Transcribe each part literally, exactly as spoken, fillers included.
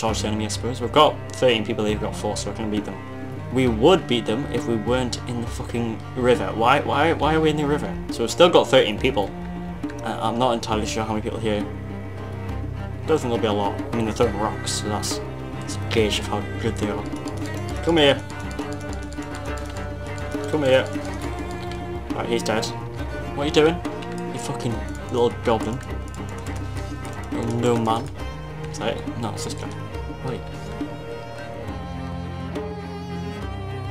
charge the enemy, I suppose. We've got thirteen people, they've got four, so we're going to beat them. We would beat them if we weren't in the fucking river. Why Why? Why are we in the river? So we've still got thirteen people. Uh, I'm not entirely sure how many people here. Don't think there'll be a lot. I mean, they're throwing rocks, so that's, that's a gauge of how good they are. Come here. Come here. Right, he's dead. What are you doing? You fucking little goblin. Little no man. Is that it? No, it's this guy. Wait.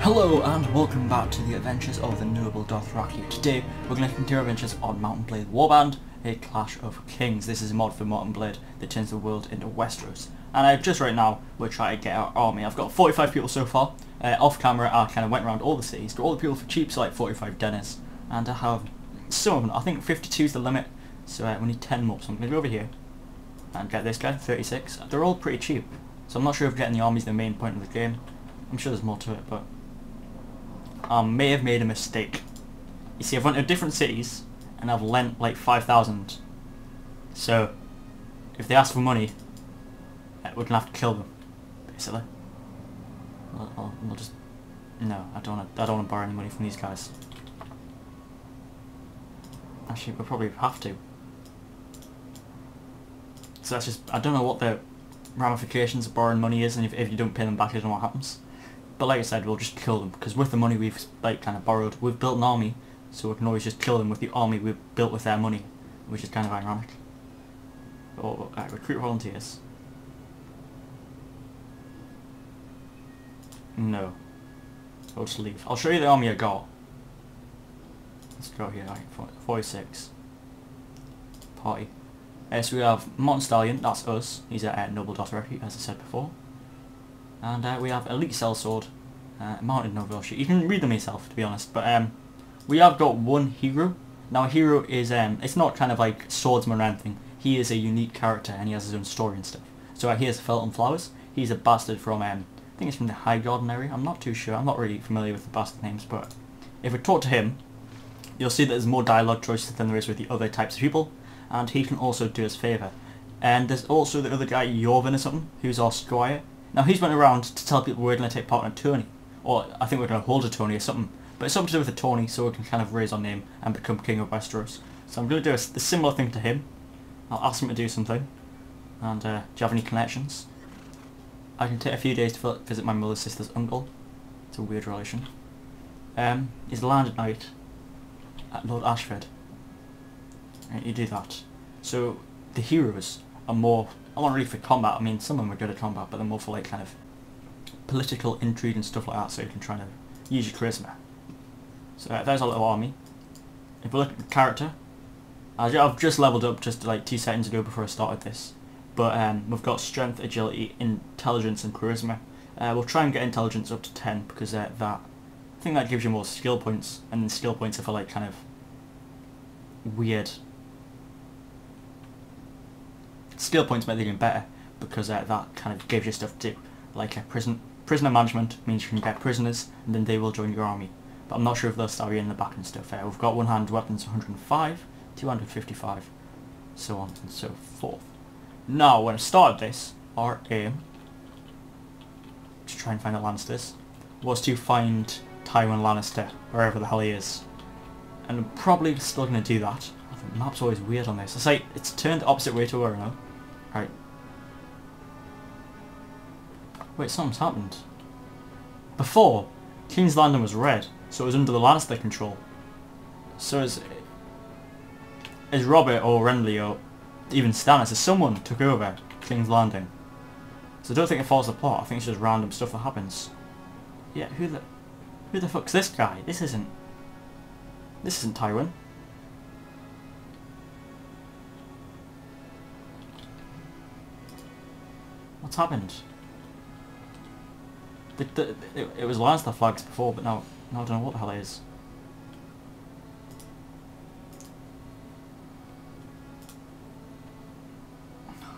Hello and welcome back to the adventures of the Noble Dothraki. Today we're going to continue our adventures on Mount and Blade Warband, a Clash of Kings. This is a mod for Mount and Blade that turns the world into Westeros. And uh, just right now we're trying to get our army. I've got forty-five people so far. Uh, off camera I kind of went around all the cities, got all the people for cheap, so like forty-five Denars. And I have some of them. I think fifty-two is the limit, so uh, we need ten more. So I'm going to go over here and get this guy, thirty-six. They're all pretty cheap, so I'm not sure if getting the army is the main point of the game. I'm sure there's more to it, but I may have made a mistake. You see, I've went to different cities and I've lent like five thousand. So if they ask for money, we're going to have to kill them, basically. I'll, I'll, I'll just... No, I don't want to borrow any money from these guys. Actually, we'll probably have to. So that's just... I don't know what the ramifications of borrowing money is, and if, if you don't pay them back, I don't know what happens. But like I said, we'll just kill them, because with the money we've like kind of borrowed, we've built an army, so we can always just kill them with the army we've built with their money, which is kind of ironic. Oh, right, recruit volunteers. No. I'll just leave. I'll show you the army I got. Let's go here, right, forty-six. Party. Uh, so we have Mount Stallion, that's us. He's a uh, Noble Dothraki, as I said before. And uh, we have Elite Sellsword, uh, Mounted Noble Archer. You can read them yourself, to be honest. But um, we have got one hero. Now, a hero is, um, it's not kind of like swordsman or anything. He is a unique character, and he has his own story and stuff. So uh, here's Felton Flowers. He's a bastard from, um, I think it's from the High Garden area. I'm not too sure. I'm not really familiar with the bastard names, but if we talk to him, you'll see that there's more dialogue choices than there is with the other types of people. And he can also do us favour. And there's also the other guy, Jorvin or something, who's our squire. Now he's went around to tell people we're going to take part in a tourney, or I think we're going to hold a tourney or something, but it's something to do with a tourney so we can kind of raise our name and become King of Westeros. So I'm going to do a, a similar thing to him. I'll ask him to do something, and uh, do you have any connections? I can take a few days to visit my mother's sister's uncle. It's a weird relation. Um, he's landed knight at Lord Ashford. Right, you do that. So the heroes are more... I'm not really for combat. I mean, some of them are good at combat, but they're more for like kind of political intrigue and stuff like that, so you can try to use your charisma. So uh, there's our little army. If we look at the character, I've just leveled up just like two seconds ago before I started this, but um, we've got strength, agility, intelligence and charisma. Uh, we'll try and get intelligence up to ten, because uh, that I think that gives you more skill points, and skill points are for like kind of weird... Skill points make the game better, because uh, that kind of gives you stuff to do. Like uh, prison, prisoner management means you can get prisoners and then they will join your army. But I'm not sure if they'll start you in the back and stuff. Uh, we've got one hand weapons one hundred and five, two hundred and fifty-five, so on and so forth. Now, when I started this, our aim, to try and find the Lannisters, was to find Tywin Lannister, wherever the hell he is. And I'm probably still going to do that. The map's always weird on this. It's like, it's turned the opposite way to where I know. Right. Wait, something's happened. Before, King's Landing was red, so it was under the Lannister control. So as... as Robert or Renly or even Stannis, as someone took over King's Landing. So I don't think it follows the plot, I think it's just random stuff that happens. Yeah, who the... who the fuck's this guy? This isn't... this isn't Tywin. What's happened? The, the, it, it was Lannister flags before, but now, now I don't know what the hell it is.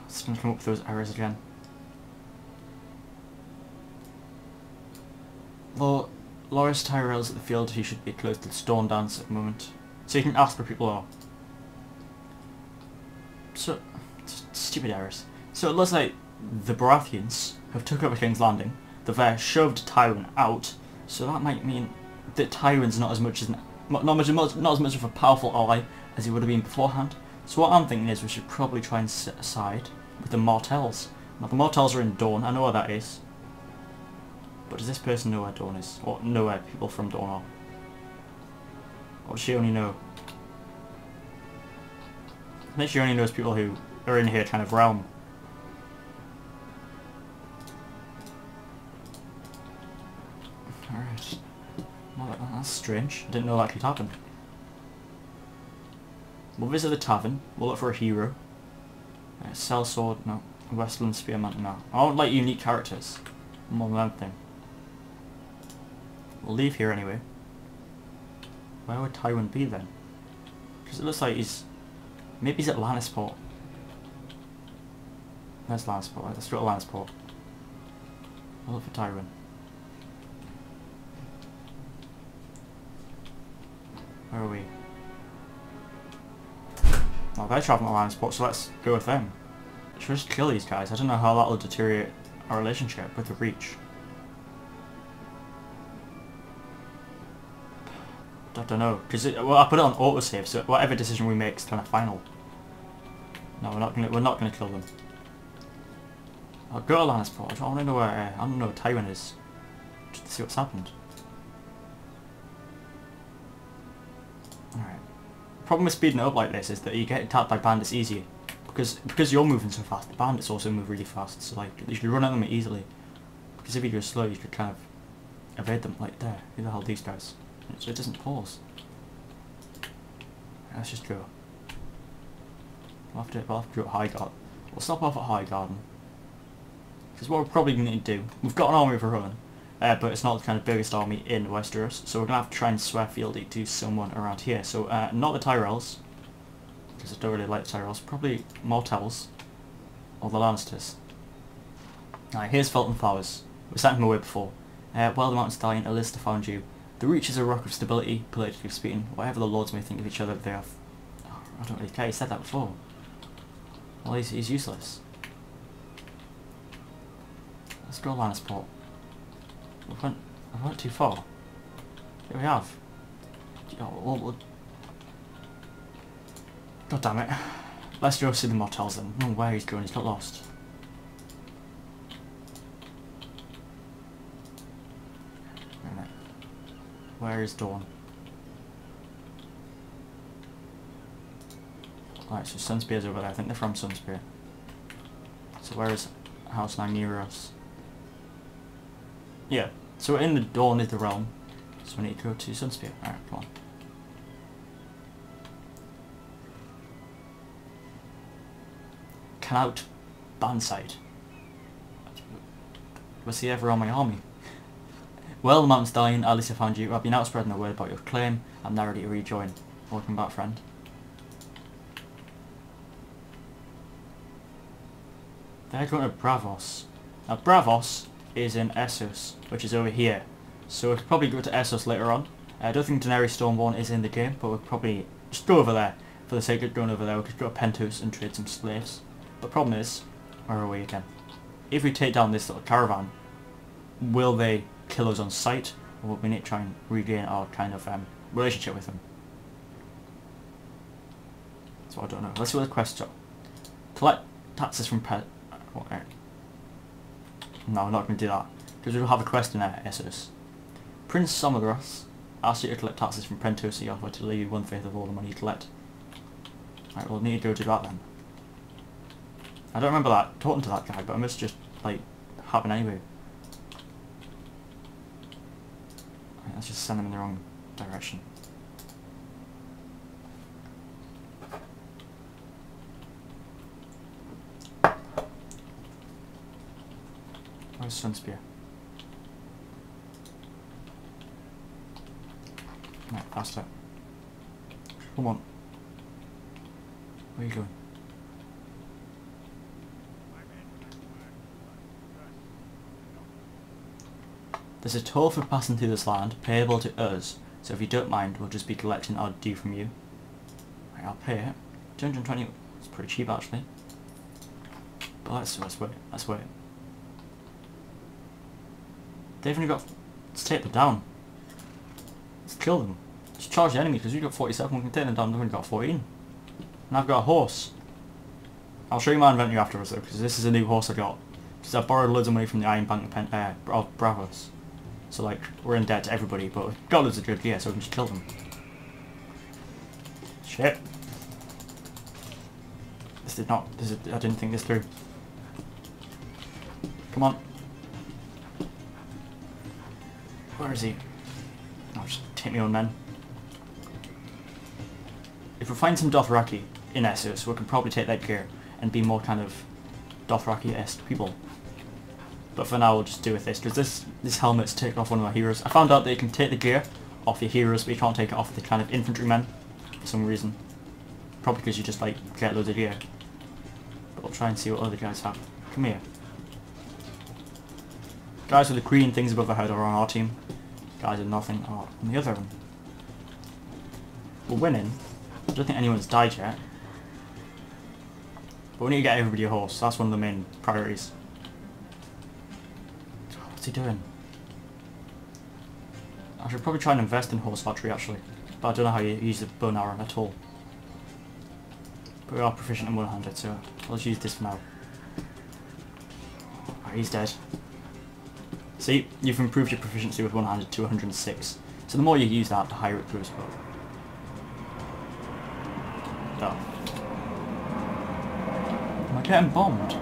It's going to come up with those errors again. Lor Loras Tyrell's at the field, he should be close to the Storm Dance at the moment. So you can ask where people are. So, stupid errors. So it looks like the Baratheons have took over King's Landing, the Vair shoved Tywin out, so that might mean that Tywin's not as much as an, not much not as much of a powerful ally as he would have been beforehand. So what I'm thinking is we should probably try and set aside with the Martells. Now the Martells are in Dorne, I know where that is. But does this person know where Dorne is? Or know where people from Dorne are? Or does she only know? I think she only knows people who are in her kind of realm. Alright. Well, that's strange. I didn't know that could happen. We'll visit the tavern. We'll look for a hero. Uh, Sellsword, no. Westland Spearman, no. I don't like unique characters. More than that thing. We'll leave here anyway. Where would Tywin be then? Because it looks like he's... Maybe he's at Lannisport. There's Lannisport. Let's go to Lannisport. I'll look for Tywin. Where are we? Oh, they're travelling at Lannisport, so let's go with them. Should we just kill these guys? I don't know how that'll deteriorate our relationship with the Reach. I don't know, because well, I put it on autosave, so whatever decision we make is kind of final. No, we're not gonna we're not gonna kill them. I'll go to Lannisport. I don't know where uh, I don't know where Tywin is. Just to see what's happened. All right. The problem with speeding it up like this is that you get attacked by bandits easier, because because you're moving so fast. The bandits also move really fast, so like you can run at them easily. Because if you go slow, you could kind of evade them. Like there, who the hell are these guys? So it doesn't pause. Let's just go. We'll have to, we'll have to go at Highgarden. We'll stop off at Highgarden. Because what we're probably going to do, we've got an army of our own, uh, but it's not the kind of biggest army in Westeros, so we're going to have to try and swear fealty to someone around here. So uh, not the Tyrells, because I don't really like Tyrells, probably Martells, or the Lannisters. Alright, here's Felton Flowers. We sent him away before. Uh, well, the Mount Stallion, Alistair found you. The Reach is a rock of stability, politically speaking. Whatever the lords may think of each other, they have... Oh, I don't really care, he said that before. Well, he's, he's useless. Let's go Lannisport. We went, we went too far. Here we have. God damn it. Let's go see the Martells then. I don't know where he's going, he's got lost. Where is Dorne? Alright, so Sunspear's over there. I think they're from Sunspear. So where is House Nymeros? Yeah, so we're in the Dorne is the realm. So we need to go to Sunspear. Alright, come on. Canout Banside. Was he ever on my army? Well, the Mount Stallion, at least I found you. I've been out spreading the word about your claim. I'm now ready to rejoin. Welcome back, friend. They're going to Braavos. Now, Braavos is in Essos, which is over here. So we'll probably go to Essos later on. I don't think Daenerys Stormborn is in the game, but we'll probably just go over there. For the sake of going over there, we'll just go to Pentos and trade some slaves. But the problem is, where are we again? If we take down this little caravan, will they... kill us on sight, or we need to try and regain our kind of um, relationship with them. That's what I don't know. Let's see what the quests are. Collect taxes from pet. Oh, uh, no, I'm not going to do that because we'll have a quest in there. Essos. Prince Somodros asks you to collect taxes from Pentos, so you offer to leave you one fifth of all the money you collect. Alright, we'll need to go to that then. I don't remember that talking to that guy, but I must just like happen anyway. Let's just send them in the wrong direction. Where's Sunspear? No, faster. Come on. Where are you going? There's a toll for passing through this land, payable to us, so if you don't mind, we'll just be collecting our due from you. Right, I'll pay it. two hundred twenty, it's pretty cheap actually. Oh, that's, that's weird. That's weird. They've only got to take them down. Let's kill them. Just charge the enemy, because you've got forty-seven. We can take them down. They've only got fourteen. And I've got a horse. I'll show you my inventory afterwards, though, because this is a new horse I got. Because I borrowed loads of money from the Iron Bank of uh, Braavos. So, like, we're in debt to everybody, but we've got loads of good gear, so we can just kill them. Shit. This did not... This is, I didn't think this through. Come on. Where is he? I'll just take my own men. If we find some Dothraki in Essos, we can probably take that gear and be more kind of Dothraki-esque people. But for now, we'll just do with this, because this this helmet's taken off one of my heroes. I found out that you can take the gear off your heroes, but you can't take it off the kind of infantrymen for some reason. Probably because you just, like, get loads of gear. But we'll try and see what other guys have. Come here. Guys with the green things above their head are on our team. Guys with nothing are on the other one. We're winning. I don't think anyone's died yet. But we need to get everybody a horse. That's one of the main priorities. What's he doing? I should probably try and invest in horse archery actually, but I don't know how you use the bow and arrow at all. But we are proficient in one-handed, so I'll just use this for now. Alright, he's dead. See, you've improved your proficiency with one-handed to one hundred and six. So the more you use that, the higher it grows. Oh. Am I getting bombed?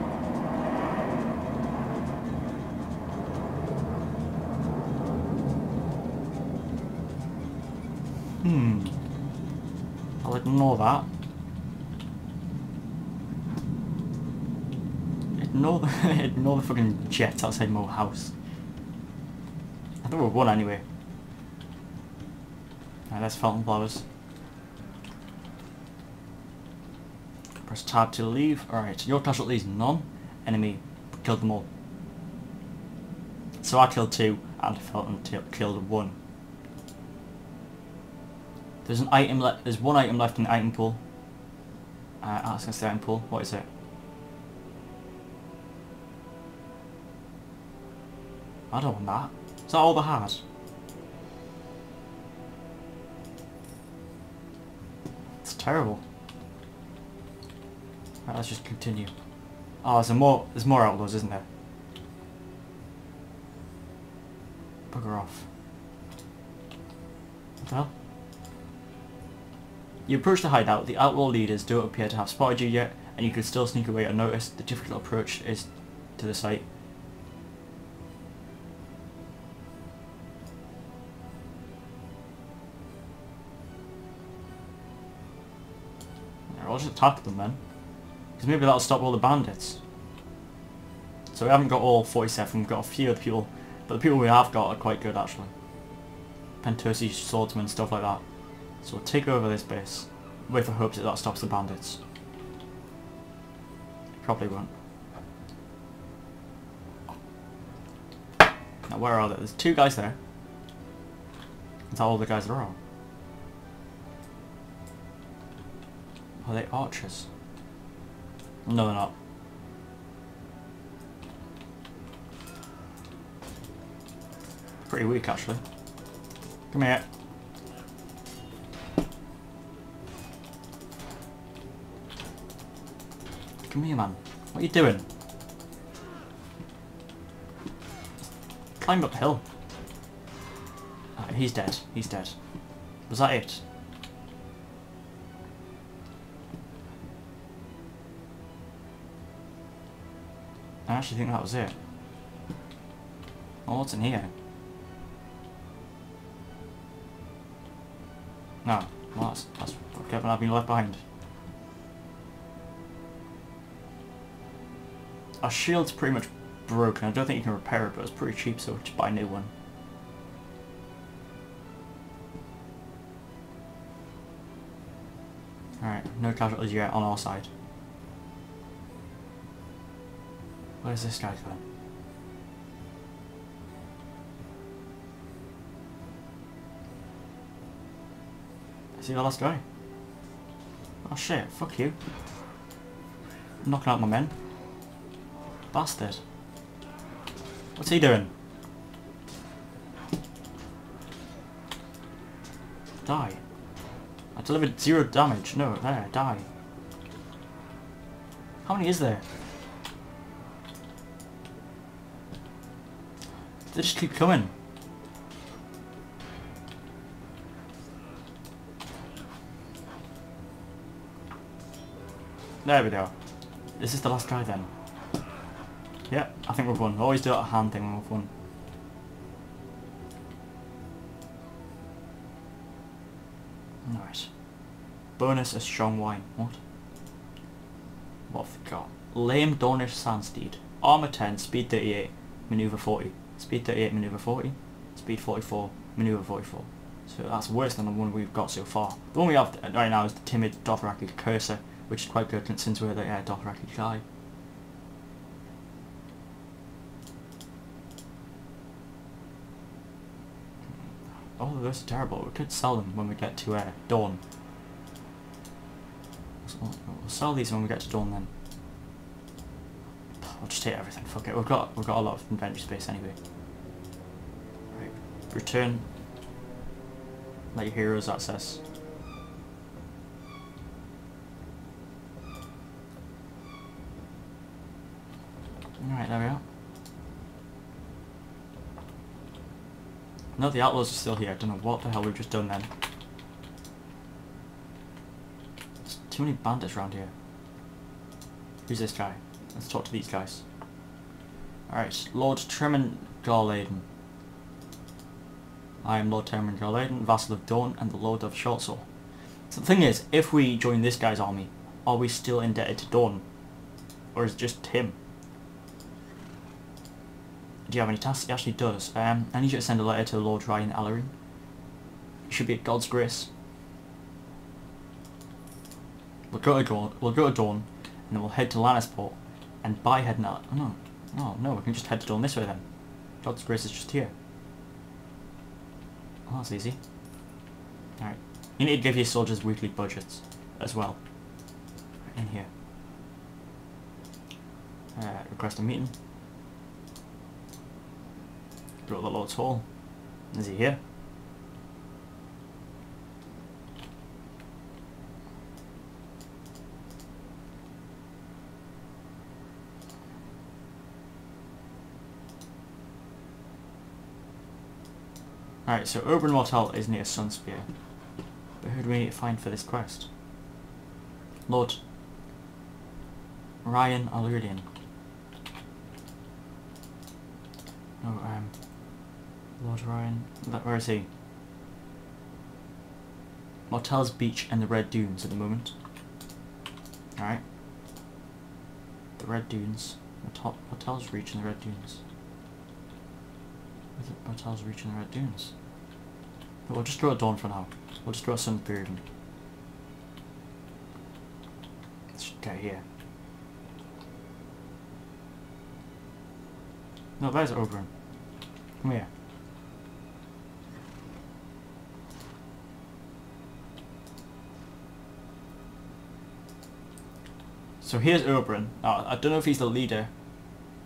Hmm. I'll ignore that. Ignore the, ignore the fucking jet outside my house. I think we're one anyway. Alright, that's Felton Flowers. Press tab to leave. Alright, your casualties none. Enemy killed them all. So I killed two and Felton killed one. There's an item left. There's one item left in the item pool. Uh, that's against the item pool. What is it? I don't want that. Is that all they had? It's terrible. Right, let's just continue. Oh, there's a more there's more outlaws, isn't there? Bugger off. What the hell? You approach the hideout, the outlaw leaders don't appear to have spotted you yet, and you could still sneak away unnoticed. The difficult approach is to the site. I'll just attack them then. Because maybe that'll stop all the bandits. So we haven't got all forty-seven, we've got a few other people, but the people we have got are quite good actually. Pentos, swordsmen, stuff like that. So we'll take over this base, with the hopes that that stops the bandits. It probably won't. Now where are they? There's two guys there. Is that all the guys there are? Are they archers? No, they're not. Pretty weak, actually. Come here. Come here, man. What are you doing? Climb up the hill. Oh, he's dead. He's dead. Was that it? I actually think that was it. Oh, what's in here? No, well, that's, that's what Kevin I've been left behind. Our shield's pretty much broken. I don't think you can repair it, but it's pretty cheap, so we'll just buy a new one. Alright, no casualties yet on our side. Where's this guy going? Is he the last guy? Oh shit, fuck you. I'm knocking out my men. Bastard. What's he doing? Die. I delivered zero damage. No, there, die. How many is there? They just keep coming. There we go. This is the last try then. Yep, I think we've won. We always do that hand thing when we've won. Nice. Bonus a strong wine. What? What have we got? Lame Dornish Sandsteed. Armour ten, speed thirty-eight, manoeuvre forty. Speed thirty-eight, manoeuvre forty. Speed forty-four, manoeuvre forty-four. So that's worse than the one we've got so far. The one we have right now is the Timid Dothraki Cursor, which is quite good since we're the uh, Dothraki guy. Oh, those are terrible. We could sell them when we get to uh, Dorne. We'll sell these when we get to Dorne then. I'll just take everything. Fuck it. We've got we've got a lot of inventory space anyway. Right. Return. Let your heroes access. Alright, there we are. No, the outlaws are still here. I don't know what the hell we've just done then. There's too many bandits around here. Who's this guy? Let's talk to these guys. Alright, Lord Tremond Garladen. I am Lord Tremond Garladen, vassal of Dorne and the Lord of Shortsor. So the thing is, if we join this guy's army, are we still indebted to Dorne? Or is it just him? Do you have any tasks? He actually does. Um, I need you to send a letter to Lord Ryan Allyrion. It should be at God's grace. We'll go to Dorne, we'll go to Dorne, and then we'll head to Lannisport, and by heading out... Oh no, oh, no, we can just head to Dorne this way then. God's grace is just here. Oh, that's easy. Alright. You need to give your soldiers weekly budgets as well. In here. Uh, request a meeting. Go to the Lord's Hall. Is he here? Alright, so Oberyn Martell is near Sunspear. But who do we need to find for this quest? Lord Ryan Allyrion. No, um... Lord Ryan, where is he? Martell's Beach and the Red Dunes at the moment. Alright. The Red Dunes. Martell's Reach and the Red Dunes. Is it Martell's Reach and the Red Dunes? But we'll just go at Dorne for now. We'll just go at Sunspear even. Let's get here. No, there's Oberyn. Come here. So here's Oberyn. Now, I don't know if he's the leader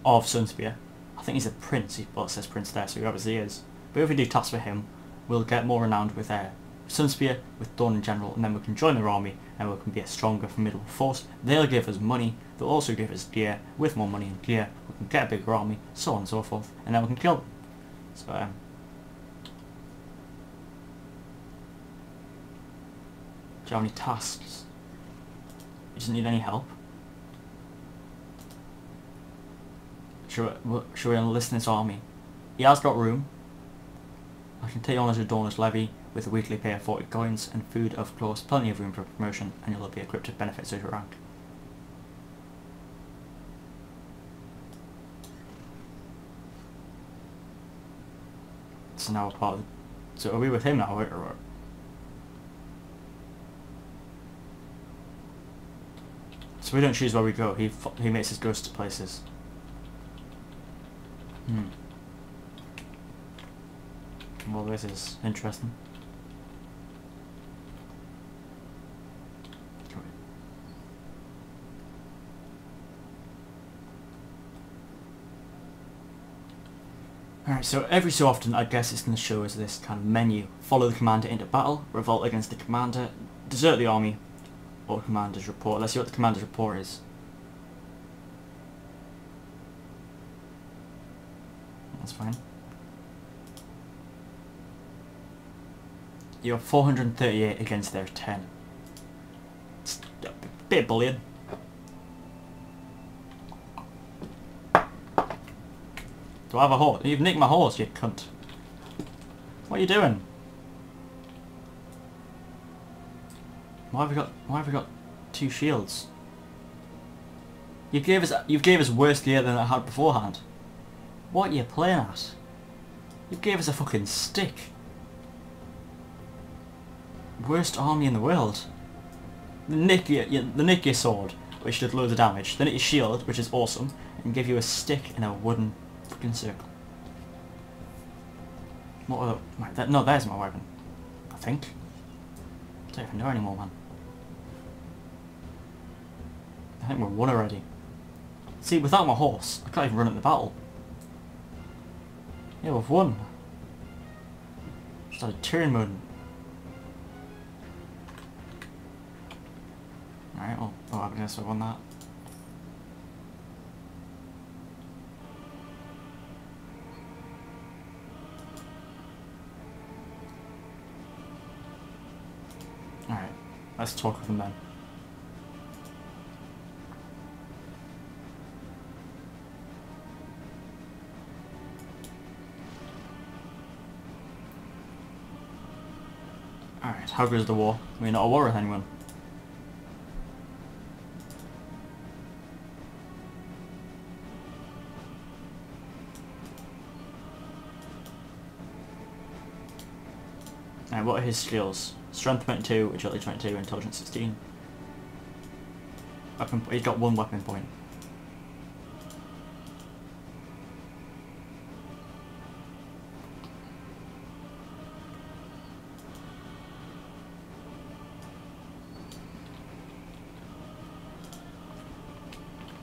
of Sunspear. I think he's a prince. Well, it says prince there, so he obviously is. But if we do tasks for him, we'll get more renowned with uh, Sunspear, with Dorne in general, and then we can join their army, and we can be a stronger, formidable force. They'll give us money. They'll also give us gear. With more money and gear, we can get a bigger army, so on and so forth, and then we can kill them. So, um... do you have any tasks? You doesn't need any help. Should we, should we enlist this army? He has got room. I can take on as a Dornish levy with a weekly pay of forty coins and food, of course, plenty of room for promotion, and you'll be equipped with benefits of your rank. So now we're part of... So are we with him now? Or so we don't choose where we go. He f he makes us go to places. Hmm. Well, this is interesting. Alright, so every so often I guess it's going to show us this kind of menu. Follow the commander into battle, revolt against the commander, desert the army, or commander's report. Let's see what the commander's report is. That's fine. You're four hundred thirty-eight against their ten. It's a bit of bullying. Do I have a horse? You've nicked my horse, you cunt. What are you doing? Why have we got? Why have we got two shields? You gave us. You gave us worse gear than I had beforehand. What are you playing at? You gave us a fucking stick. Worst army in the world. The nick your, your, the nick your sword, which did loads of damage. Then it is shield, which is awesome, and give you a stick and a wooden fucking circle. What other... Right, that, no, there's my weapon. I think. I don't even know anymore, man. I think we're one already. See, without my horse, I can't even run at the battle. Yeah, we've won. Just had a turn mode. Alright, well, oh, I guess I won that. Alright, let's talk with them then. Alright, how goes the war? We're not at war with anyone. Alright, what are his skills? Strength twenty-two, agility twenty-two, intelligence sixteen. Weapon, he's got one weapon point.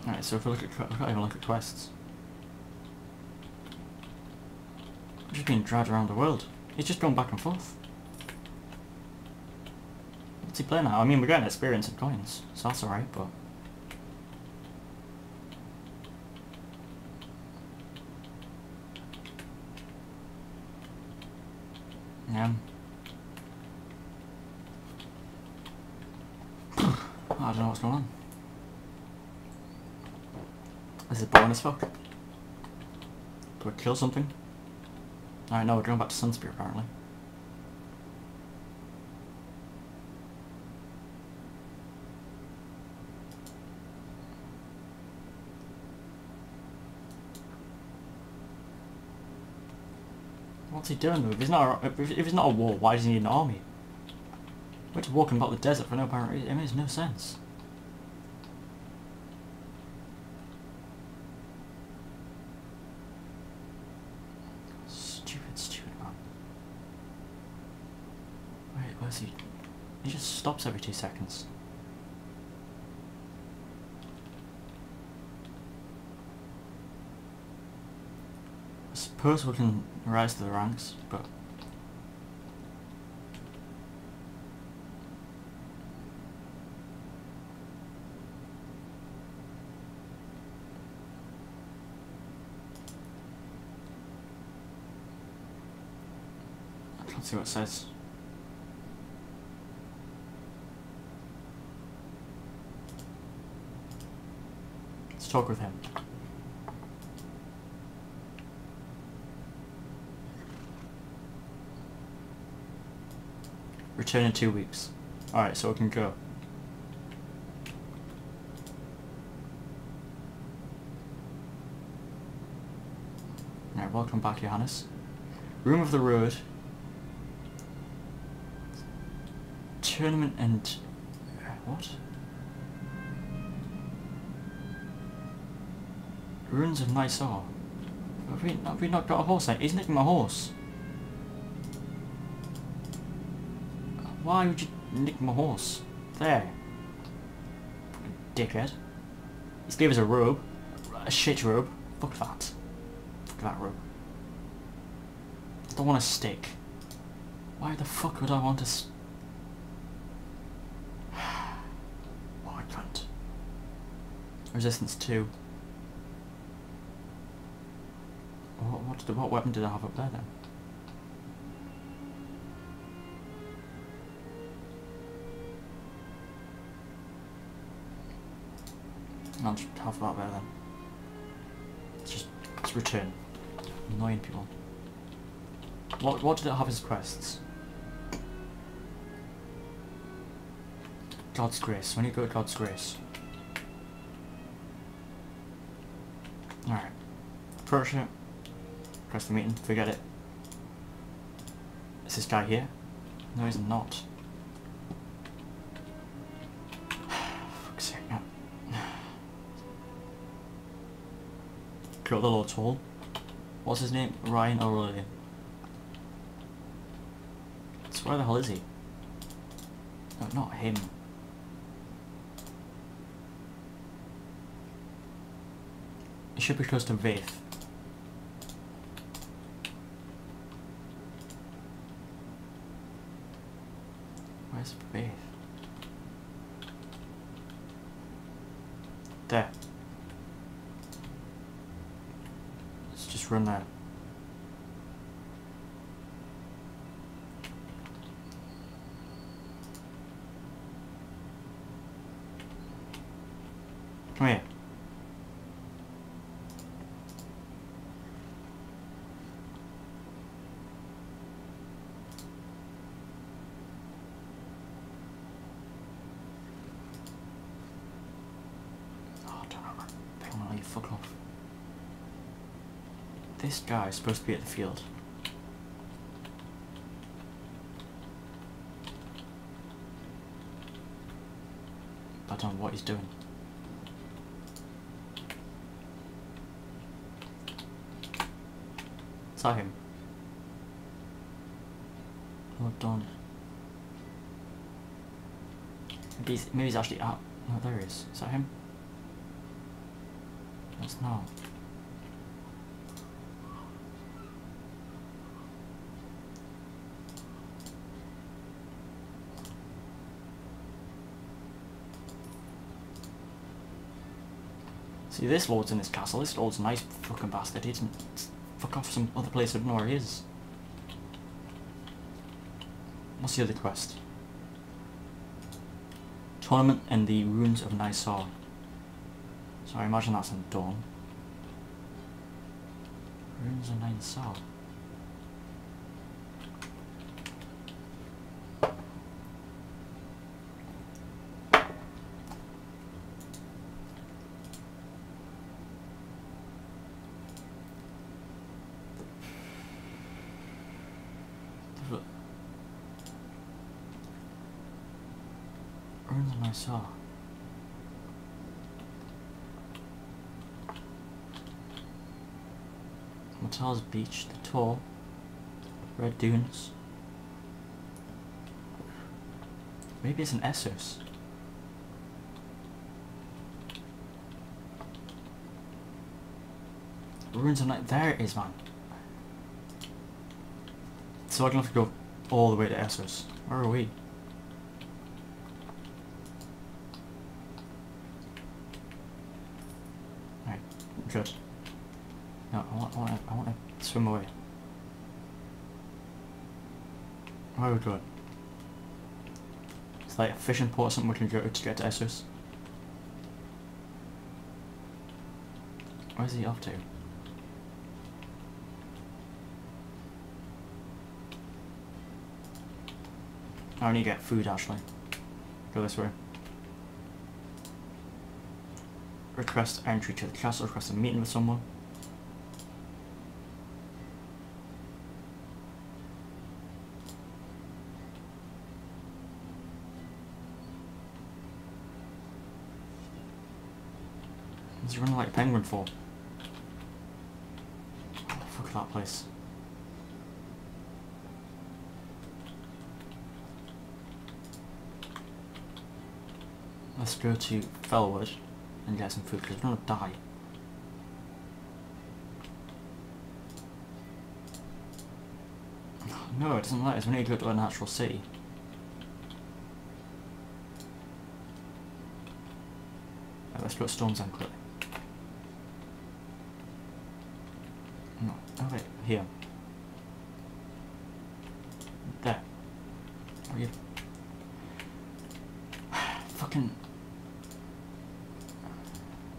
Alright, so if we look at, I can't even look at quests. He's just being dragged around the world. He's just going back and forth. What's he playing now? I mean, we're getting experience and coins, so that's alright, but... Yeah. I don't know what's going on. This is boring as fuck. Do we kill something? Alright, no, we're going back to Sunspear, apparently. What's he doing though? If he's not a, if, if he's not a war, why does he need an army? We're just walking about the desert for no apparent reason. It makes no sense. Stupid, stupid man. Wait, where's he? He just stops every two seconds. I suppose we can rise to the ranks, but... I can't see what it says. Let's talk with him. Return in two weeks. Alright, so we can go. Alright, welcome back, Johannes. Room of the Road. Tournament and... what? Ruins of Nysar. Have we, have we not got a horse now? He's nicking my horse. Why would you nick my horse? There. Fucking dickhead. He's gave us a robe. A shit robe. Fuck that. Fuck that robe. don't want a stick. Why the fuck would I want a stick? Why can't? Resistance two. What, what, did, what weapon did I have up there then? I'll just have that there then. It's just, it's return. Annoying people. What, what did it have as quests? God's grace. When you go to God's grace. Alright. Approach it. Press the meeting. Forget it. Is this guy here? No, he's not. Fuck's sake, no. Go to the Lord's Hall. What's his name? Ryan Allyrion. So where the hell is he? No, not him. It should be close to Vaith. Where's Vaith? There. Let's just run there. Come here. Oh, don't know. They want to leave. Fuck off. This guy is supposed to be at the field. But I don't know what he's doing. Saw him. Lord Dorne. Maybe he's, maybe he's actually out. No, there he is. Is that him? That's not. See, this lord's in this castle. This lord's a nice fucking bastard. He didn't. Fuck off some other place I don't know where he is. What's the other quest? Tournament in the ruins of Nysar. So I imagine that's in Dorne. Ruins of Nysar. Saw. Martell's Beach, the Tor, Red Dunes. Maybe it's an Essos. Ruins of Night. There it is, man. So I don't have to go all the way to Essos. Where are we? Good. No, I want, I want, to, I want to swim away. Where are we going? It's like a fishing port or something we can go to to get to Essos. Where's he off to? I only get food actually. Go this way. Request entry to the castle, request a meeting with someone. What's he running like a penguin for? Oh, fuck that place. Let's go to Fellwood and get some food because we're gonna die. No, it doesn't let us. We need to go to a natural city. Right, let's go to Storm's End quickly. No. Oh wait, here. There. Where are you? Fucking...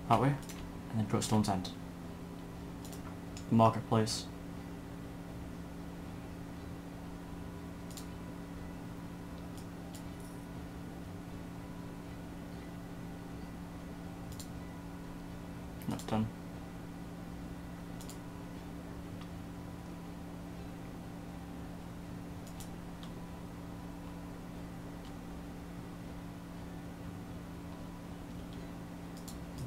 that way. And then go to Storm's End. The marketplace. Not done.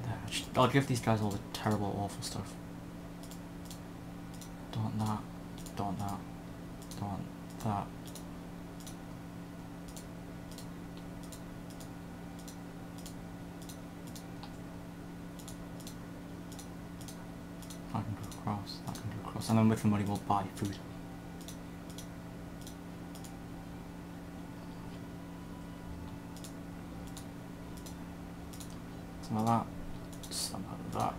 There, I'll give these guys all the terrible, awful stuff. Don't want that. Don't want that. Don't want that. I can go across, that can go across, and then with the money we'll buy food. Some of that, some of that,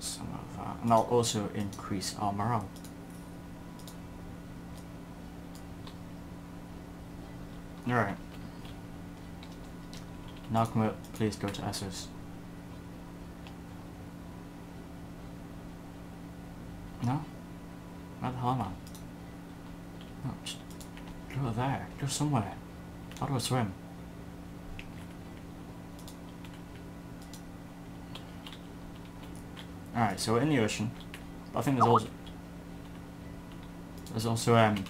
some of that, and I'll also increase our morale. Alright. Now can we please go to Essos? No? Where the hell am I? No, just go there. Go somewhere. How do I swim? Alright, so we're in the ocean. I think there's also... There's also, um,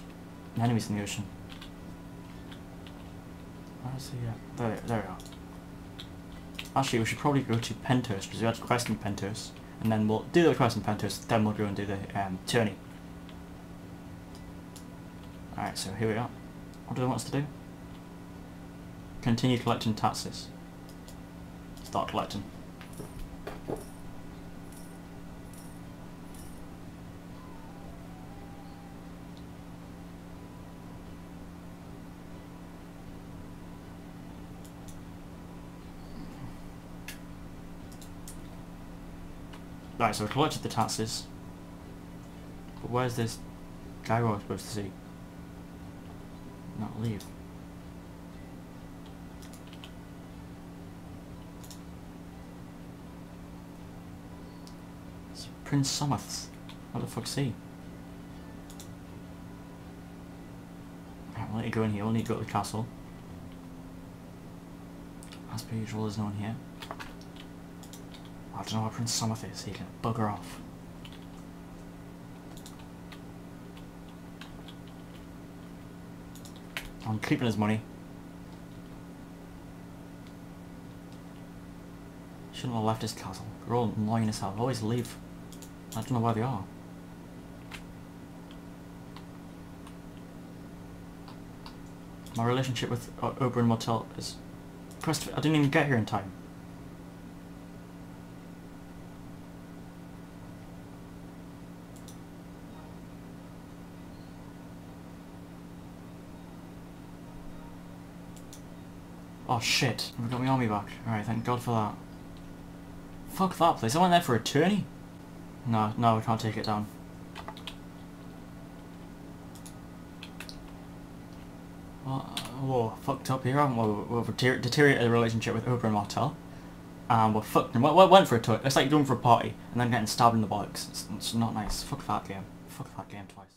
enemies in the ocean. I see, yeah. There, there we are. Actually, we should probably go to Pentos, because we had a quest in Pentos. And then we'll do the quest in Pentos, then we'll go and do the um, tourney. Alright, so here we are. What do they want us to do? Continue collecting taxes. Start collecting. Right, so we collected the taxes, but where's this guy we're supposed to see? Not leave. It's Prince Somoths. What the fuck's he? Alright, we'll let you go in here, we'll need to go to the castle. As per usual, there's no one here. I don't know where Prince Somoth is, he can bugger off. I'm keeping his money. Shouldn't have left his castle. They're all annoying as hell. They always leave. I don't know where they are. My relationship with uh, Oberyn Martell is... Christopher, I didn't even get here in time. Oh shit, I've got my army back. Alright, thank God for that. Fuck that place, I went there for a tourney? No, no, we can't take it down. Well, whoa, fucked up here, haven't we? We've deteriorated the relationship with Oberyn Martell. And we're fucked, we went for a tourney. It's like going for a party and then getting stabbed in the bollocks. It's, it's not nice. Fuck that game. Fuck that game twice.